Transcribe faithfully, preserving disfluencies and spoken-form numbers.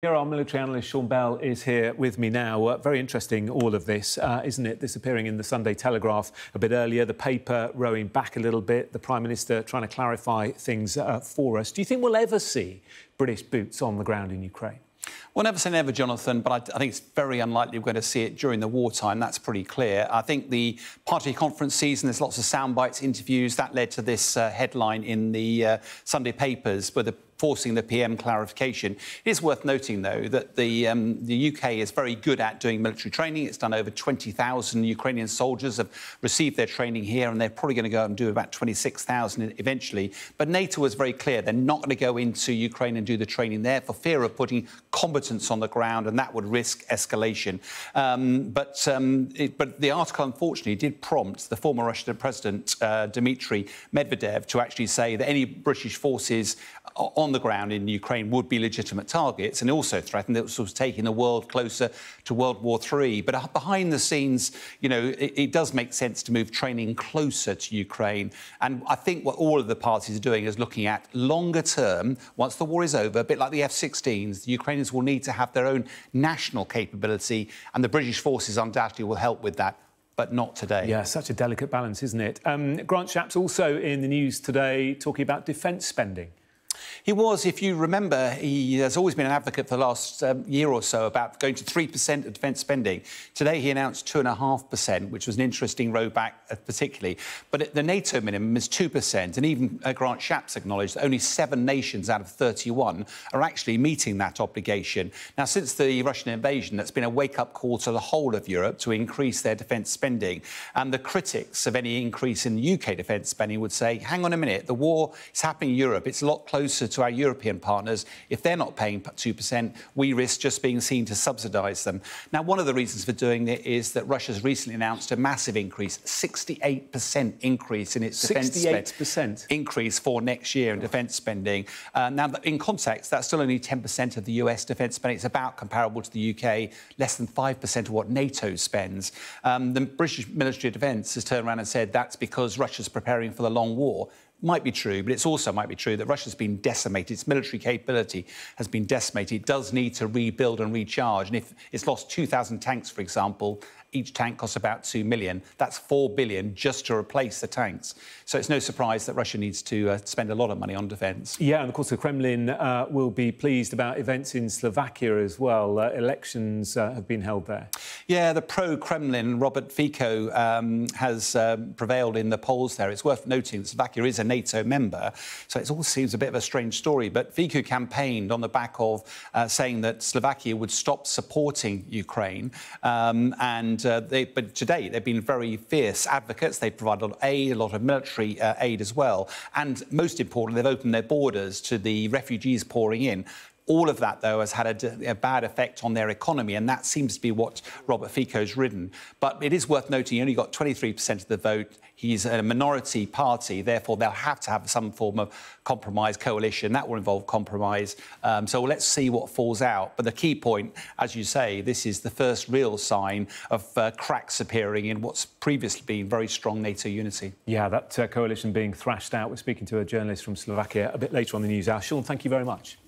Here, our military analyst Sean Bell is here with me now. Uh, very interesting, all of this, uh, isn't it? This appearing in the Sunday Telegraph a bit earlier, the paper rowing back a little bit, the Prime Minister trying to clarify things uh, for us. Do you think we'll ever see British boots on the ground in Ukraine? Well, never say never, Jonathan, but I, I think it's very unlikely we're going to see it during the wartime. That's pretty clear. I think the party conference season, there's lots of sound bites, interviews. That led to this uh, headline in the uh, Sunday papers where the forcing the P M clarification. It is worth noting, though, that the, um, the U K is very good at doing military training. It's done over twenty thousand Ukrainian soldiers have received their training here, and they're probably going to go out and do about twenty-six thousand eventually. But NATO was very clear they're not going to go into Ukraine and do the training there for fear of putting combatants on the ground, and that would risk escalation. Um, but, um, it, but the article, unfortunately, did prompt the former Russian president, uh, Dmitry Medvedev, to actually say that any British forces on on the ground in Ukraine would be legitimate targets, and also threatened that it was sort of taking the world closer to World War Three. But behind the scenes, you know, it, it does make sense to move training closer to Ukraine. And I think what all of the parties are doing is looking at longer term, once the war is over, a bit like the F sixteens, the Ukrainians will need to have their own national capability, and the British forces undoubtedly will help with that. But not today. Yeah, such a delicate balance, isn't it? Um, Grant Shapps also in the news today talking about defence spending. He was, if you remember, he has always been an advocate for the last um, year or so about going to three percent of defence spending. Today, he announced two point five percent, which was an interesting road back, uh, particularly. But the NATO minimum is two percent, and even uh, Grant Shapps acknowledged that only seven nations out of thirty-one are actually meeting that obligation. Now, since the Russian invasion, that's been a wake-up call to the whole of Europe to increase their defence spending. And the critics of any increase in U K defence spending would say, hang on a minute, the war is happening in Europe, it's a lot closer to our European partners. If they're not paying two percent, we risk just being seen to subsidise them. Now, one of the reasons for doing it is that Russia's recently announced a massive increase, sixty-eight percent increase in its defence spending. sixty-eight percent increase for next year in defence spending. Uh, now, in context, that's still only ten percent of the U S defence spending. It's about comparable to the U K, less than five percent of what NATO spends. Um, the British Ministry of Defence has turned around and said that's because Russia's preparing for the long war. Might be true, but it's also might be true that Russia's been decimated. Its military capability has been decimated. It does need to rebuild and recharge. And if it's lost two thousand tanks, for example, each tank costs about two million. That's four billion just to replace the tanks. So it's no surprise that Russia needs to uh, spend a lot of money on defence. Yeah, and of course the Kremlin uh, will be pleased about events in Slovakia as well. Uh, elections uh, have been held there. Yeah, the pro-Kremlin Robert Fico um, has um, prevailed in the polls there. It's worth noting that Slovakia is a NATO member, so it all seems a bit of a strange story. But Fico campaigned on the back of uh, saying that Slovakia would stop supporting Ukraine, um, and And, uh, they, but today they've been very fierce advocates. They provide a lot of aid, a lot of military uh, aid as well. And most importantly, they've opened their borders to the refugees pouring in. All of that, though, has had a, a bad effect on their economy, and that seems to be what Robert Fico's ridden. But it is worth noting he only got twenty-three percent of the vote. He's a minority party, therefore they'll have to have some form of compromise coalition. That will involve compromise. Um, so let's see what falls out. But the key point, as you say, this is the first real sign of uh, cracks appearing in what's previously been very strong NATO unity. Yeah, that uh, coalition being thrashed out. We're speaking to a journalist from Slovakia a bit later on the news hour. Sean, thank you very much.